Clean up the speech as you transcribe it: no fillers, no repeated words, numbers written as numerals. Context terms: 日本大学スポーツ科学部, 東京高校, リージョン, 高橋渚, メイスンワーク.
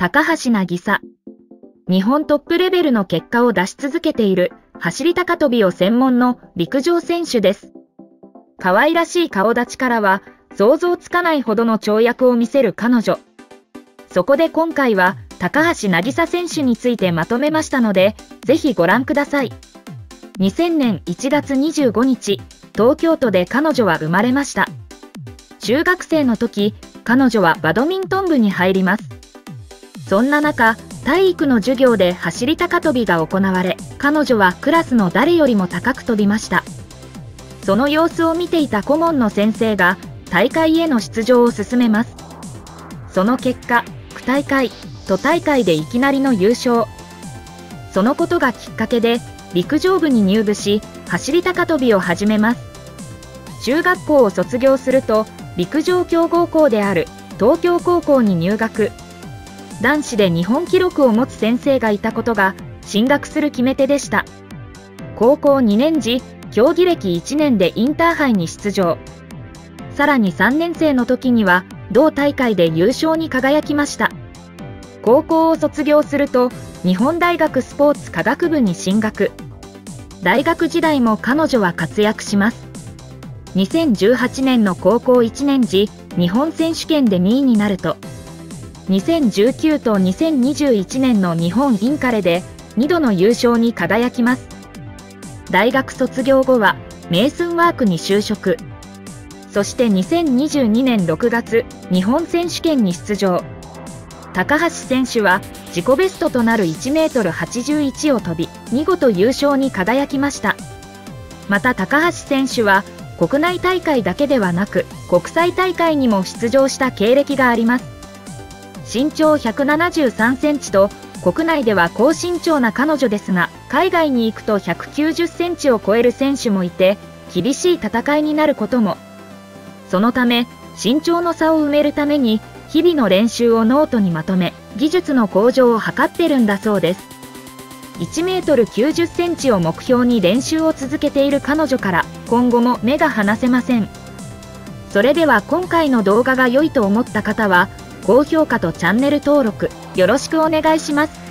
高橋渚。日本トップレベルの結果を出し続けている走高跳を専門の陸上選手です。可愛らしい顔立ちからは想像つかないほどの跳躍を見せる彼女。そこで今回は高橋渚選手についてまとめましたので、ぜひご覧ください。2000年1月25日、東京都で彼女は生まれました。中学生の時、彼女はバドミントン部に入ります。そんな中、体育の授業で走高跳が行われ、彼女はクラスの誰よりも高く跳びました。その様子を見ていた顧問の先生が、大会への出場を勧めます。その結果、区大会、都大会でいきなりの優勝。そのことがきっかけで、陸上部に入部し、走高跳を始めます。中学校を卒業すると、陸上強豪校である東京高校に入学。男子で日本記録を持つ先生がいたことが進学する決め手でした。高校2年時、競技歴1年でインターハイに出場。さらに3年生の時には同大会で優勝に輝きました。高校を卒業すると日本大学スポーツ科学部に進学。大学時代も彼女は活躍します。2018年の高校1年時、日本選手権で2位になると、2019と2021年の日本インカレで2度の優勝に輝きます。大学卒業後はメイスンワークに就職。そして2022年6月、日本選手権に出場。高橋選手は自己ベストとなる 1m81 を飛び、見事優勝に輝きました。また高橋選手は国内大会だけではなく国際大会にも出場した経歴があります。身長173センチと国内では高身長な彼女ですが、海外に行くと190センチを超える選手もいて、厳しい戦いになることも。そのため、身長の差を埋めるために、日々の練習をノートにまとめ、技術の向上を図ってるんだそうです。1m90 センチを目標に練習を続けている彼女から、今後も目が離せません。それでは今回の動画が良いと思った方は、高評価とチャンネル登録よろしくお願いします。